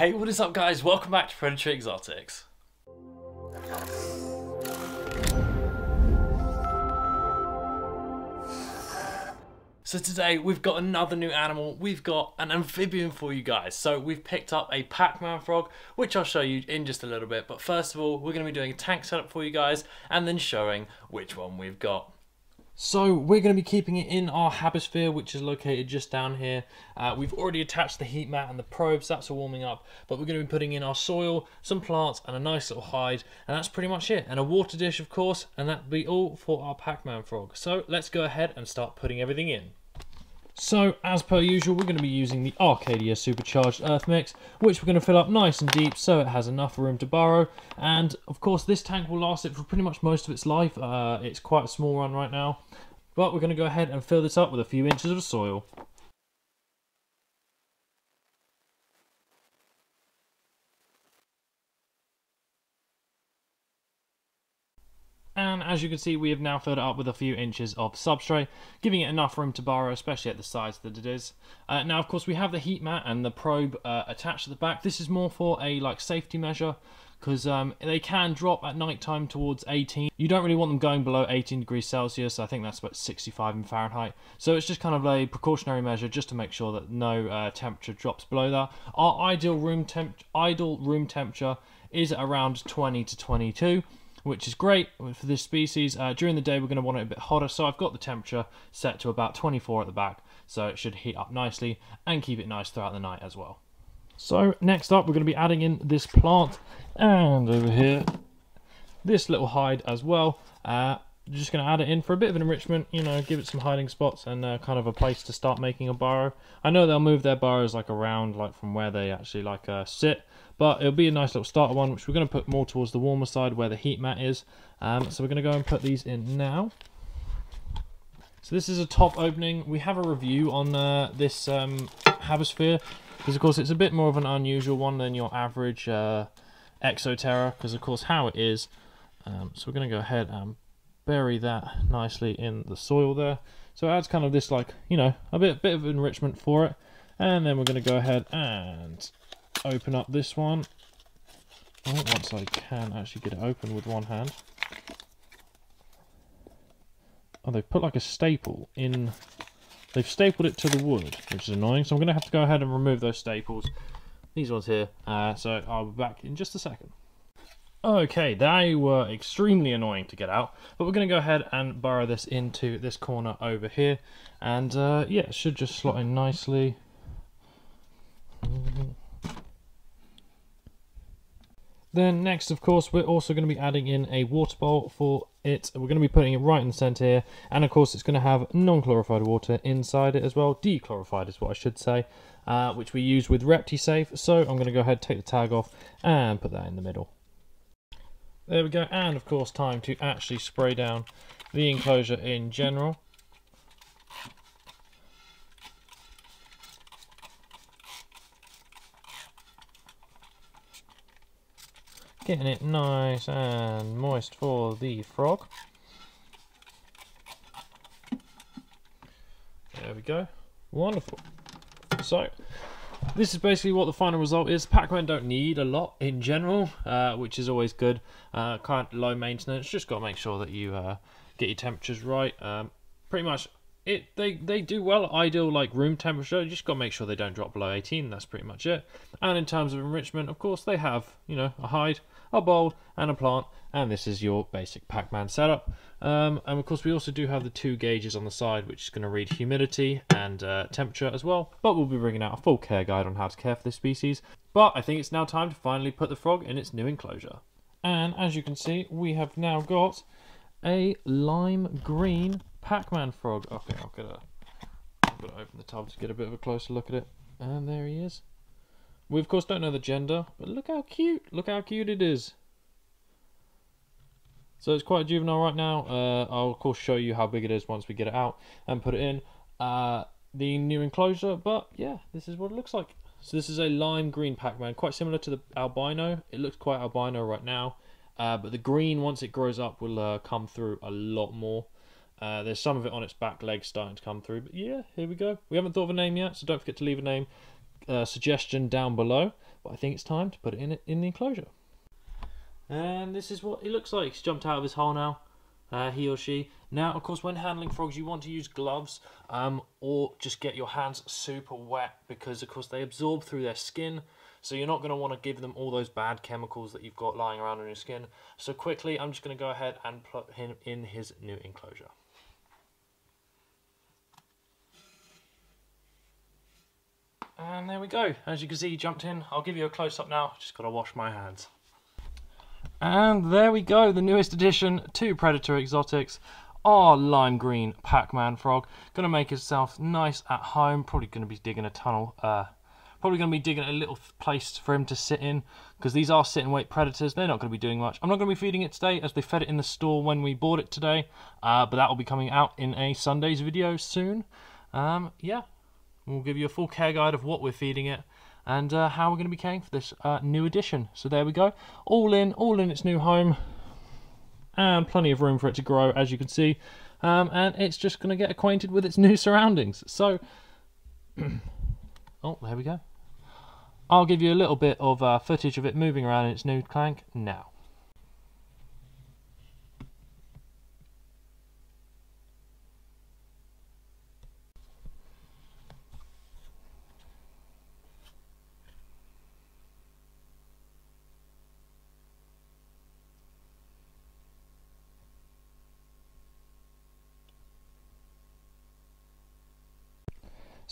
Hey, what is up guys? Welcome back to Predatory Exotics. So today we've got another new animal. We've got an amphibian for you guys. So we've picked up a Pac-Man frog, which I'll show you in just a little bit. But first of all, we're going to be doing a tank setup for you guys and then showing which one we've got. So we're going to be keeping it in our HabiSphere, which is located just down here. We've already attached the heat mat and the probes, that's all warming up, but we're going to be putting in our soil, some plants and a nice little hide, and that's pretty much it. And a water dish, of course, and that'll be all for our Pac-Man frog. So let's go ahead and start putting everything in. So as per usual, we're going to be using the Arcadia Supercharged Earth Mix, which we're going to fill up nice and deep so it has enough room to burrow. And of course this tank will last it for pretty much most of its life. It's quite a small run right now, but we're going to go ahead and fill this up with a few inches of soil. And as you can see, we have now filled it up with a few inches of substrate, giving it enough room to burrow, especially at the size that it is. Now, of course, we have the heat mat and the probe attached to the back. This is more for a safety measure, because they can drop at night time towards 18. You don't really want them going below 18 degrees Celsius. I think that's about 65 in Fahrenheit. So it's just kind of a precautionary measure just to make sure that no temperature drops below that. Our ideal room temperature is around 20 to 22. Which is great for this species. During the day we're going to want it a bit hotter, so I've got the temperature set to about 24 at the back, so it should heat up nicely and keep it nice throughout the night as well. So next up we're going to be adding in this plant and over here this little hide as well. Just going to add it in for a bit of an enrichment, you know, give it some hiding spots and kind of a place to start making a burrow. I know they'll move their burrows around from where they actually sit, but it'll be a nice little starter one, which we're going to put more towards the warmer side where the heat mat is. So we're going to go and put these in now. So this is a top opening. We have a review on this HabiSphere, because of course it's a bit more of an unusual one than your average Exoterra, because of course how it is. So we're going to go ahead and bury that nicely in the soil there, so it adds kind of this a bit of enrichment for it. And then we're going to go ahead and open up this one. Once I can actually get it open with one hand. Oh, they've put a staple in, they've stapled it to the wood, which is annoying, so I'm going to have to go ahead and remove those staples, these ones here. So I'll be back in just a second. Okay, they were extremely annoying to get out, but we're going to go ahead and burrow this into this corner over here, and yeah, it should just slot in nicely. Then next, of course, we're also going to be adding in a water bowl for it. We're going to be putting it right in the centre here, and of course it's going to have non-chlorified water inside it as well, dechlorified is what I should say, which we use with Reptisafe, so I'm going to go ahead, take the tag off, and put that in the middle. There we go, and of course time to actually spray down the enclosure in general. Getting it nice and moist for the frog. There we go. Wonderful. So this is basically what the final result is. Pac-Man don't need a lot in general, which is always good. Kind of low maintenance, just got to make sure that you get your temperatures right. Pretty much they do well at ideal room temperature. You just got to make sure they don't drop below 18, that's pretty much it. And in terms of enrichment, of course they have, a hide, a bowl and a plant, and this is your basic Pac-Man setup. And of course we also do have the two gauges on the side, which is going to read humidity and temperature as well, but we'll be bringing out a full care guide on how to care for this species. But I think it's now time to finally put the frog in its new enclosure, and as you can see we have now got a lime green Pac-Man frog. Okay, I'm gonna open the tub to get a bit of a closer look at it, and there he is. We of course don't know the gender, but look how cute it is. So it's quite juvenile right now. I'll of course show you how big it is once we get it out and put it in the new enclosure, but yeah, this is what it looks like. So this is a lime green Pac-Man, quite similar to the albino. It looks quite albino right now, but the green once it grows up will come through a lot more. There's some of it on its back legs starting to come through, but yeah, here we go. We haven't thought of a name yet, so don't forget to leave a name suggestion down below. But I think it's time to put it in the enclosure. And this is what he looks like. He's jumped out of his hole now, he or she. Now, of course, when handling frogs, you want to use gloves or just get your hands super wet because, of course, they absorb through their skin. So you're not going to want to give them all those bad chemicals that you've got lying around on your skin. So quickly, I'm just going to go ahead and put him in his new enclosure. And there we go. As you can see, he jumped in. I'll give you a close-up now. Just got to wash my hands. And there we go, the newest addition to Predatory Exotics, our lime green Pac-Man frog. Going to make himself nice at home. Probably going to be digging a tunnel. Probably going to be digging a little place for him to sit in, because these are sit and wait predators. They're not going to be doing much. I'm not going to be feeding it today, as they fed it in the store when we bought it today, but that will be coming out in a Sunday's video soon. Yeah, we'll give you a full care guide of what we're feeding it and how we're going to be caring for this new addition. So there we go, all in its new home, and plenty of room for it to grow, as you can see, and it's just going to get acquainted with its new surroundings. So oh, there we go. I'll give you a little bit of footage of it moving around in its new tank now.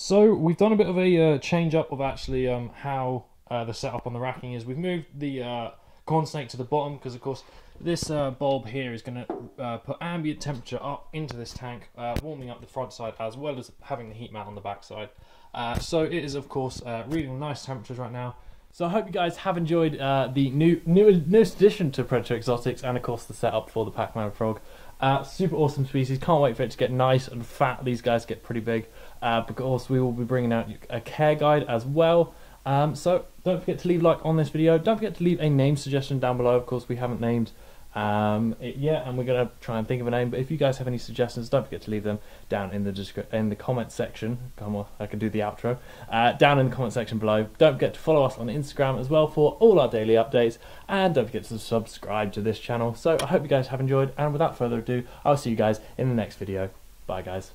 So we've done a bit of a change up of actually how the setup on the racking is. We've moved the corn snake to the bottom because, of course, this bulb here is going to put ambient temperature up into this tank, warming up the front side as well as having the heat mat on the back side. So it is, of course, reading nice temperatures right now. So I hope you guys have enjoyed the newest addition to Predatory Exotics and, of course, the setup for the Pac-Man frog. Super awesome species. Can't wait for it to get nice and fat. These guys get pretty big. Because we will be bringing out a care guide as well. So don't forget to leave a like on this video. Don't forget to leave a name suggestion down below. Of course, we haven't named it yet, and we're going to try and think of a name. But if you guys have any suggestions, don't forget to leave them down in the comment section. Come on, I can do the outro. Down in the comment section below. Don't forget to follow us on Instagram as well for all our daily updates. And don't forget to subscribe to this channel. So I hope you guys have enjoyed. And without further ado, I'll see you guys in the next video. Bye, guys.